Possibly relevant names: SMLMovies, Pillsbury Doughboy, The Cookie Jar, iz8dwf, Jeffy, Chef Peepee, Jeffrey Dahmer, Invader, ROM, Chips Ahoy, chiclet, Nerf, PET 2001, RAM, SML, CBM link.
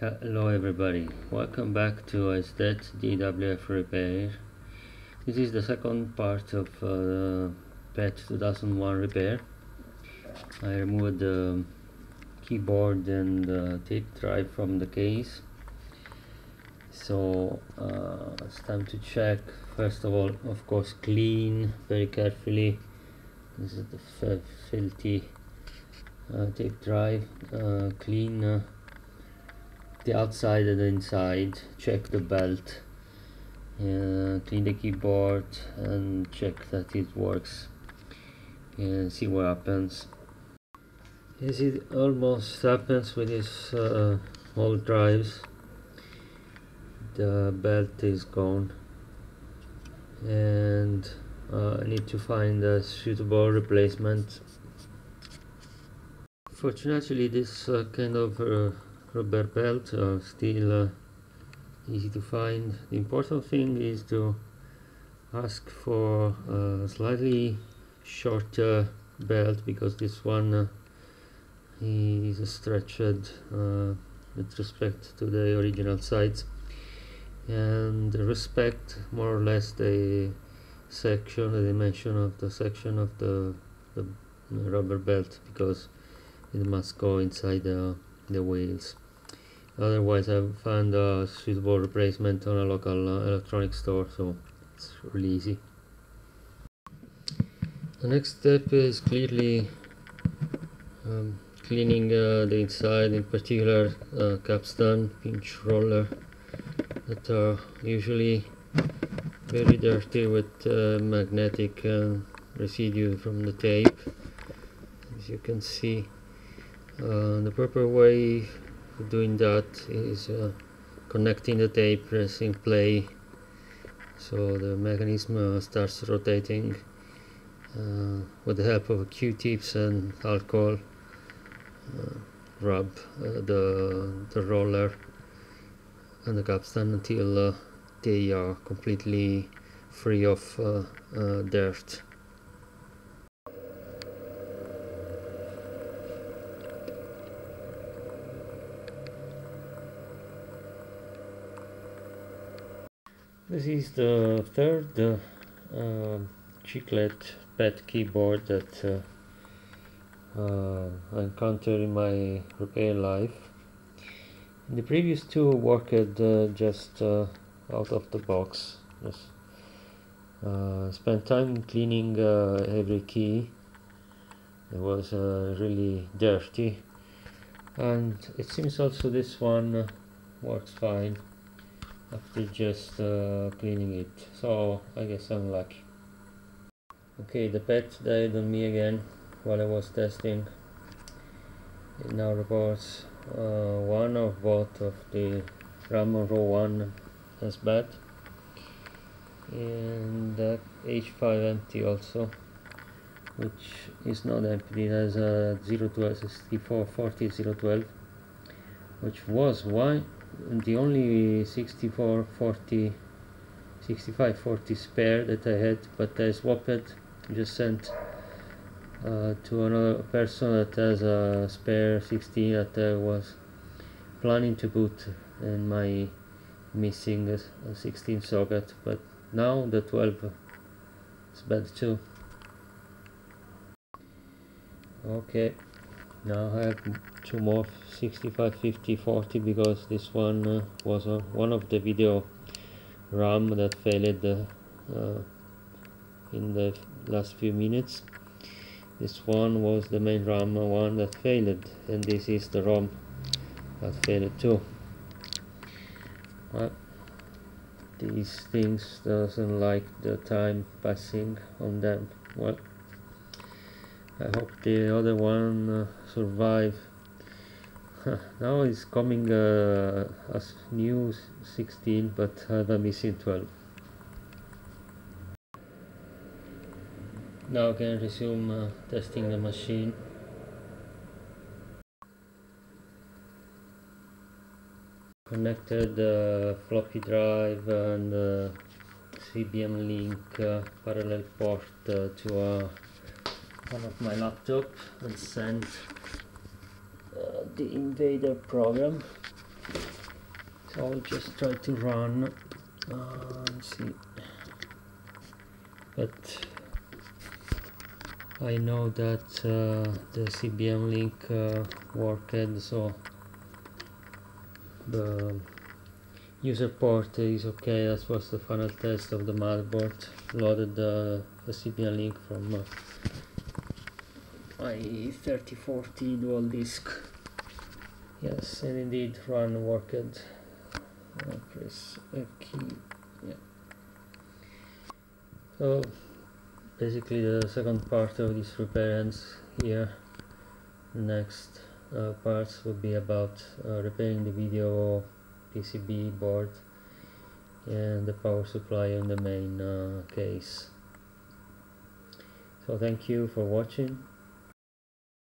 Hello everybody, welcome back to iz8dwf repair. This is the second part of PET 2001 repair. I removed the keyboard and the tape drive from the case, so it's time to check. First of all, of course, clean very carefully. This is the filthy tape drive. Clean the outside and the inside, check the belt, clean the keyboard and check that it works and see what happens. As it almost happens with these old drives, the belt is gone and I need to find a suitable replacement. Fortunately, this kind of rubber belt are still easy to find. The important thing is to ask for a slightly shorter belt, because this one is stretched with respect to the original size, and respect more or less the dimension of the section of the rubber belt, because it must go inside the wheels. Otherwise, I've found a suitable replacement on a local electronic store, so it's really easy. The next step is clearly cleaning the inside, in particular capstan, pinch roller, that are usually very dirty with magnetic residue from the tape, as you can see. The proper way of doing that is connecting the tape, pressing play, so the mechanism starts rotating with the help of Q-tips and alcohol. Rub the roller and the capstan until they are completely free of dirt. This is the third chiclet PET keyboard that I encountered in my repair life. The previous two worked just out of the box. Yes. Spent time cleaning every key. It was really dirty, and it seems also this one works fine after just cleaning it, so I guess I'm lucky. Okay, the PET died on me again while I was testing. It now reports one of both of the RAM and ROM as bad, and that H5 empty also, which is not empty. It has a 012 6440 012, which was why the only 6540 spare that I had, but I swapped it, just sent to another person that has a spare 16 that I was planning to put in my missing 16 socket, but now the 12 is bad too. Okay, now I have two more 6550 40, because this one was one of the video RAM that failed in the last few minutes. This one was the main RAM one that failed, and this is the ROM that failed too. These things doesn't like the time passing on them. Well, I hope the other one survive. Now it's coming as new 16, but I'm missing 12. Now I can resume testing the machine. Connected the floppy drive and the CBM link parallel port to one of my laptop, and sent the Invader program. So I'll just try to run and see, but I know that the CBM link worked, so the user port is okay. That was the final test of the motherboard. Loaded the CBM link from my 3040 dual disk. Yes, and indeed run worked. I'll press a key. Yeah. So basically the second part of this repair ends here. Next parts will be about repairing the video PCB board and the power supply in the main case. So thank you for watching.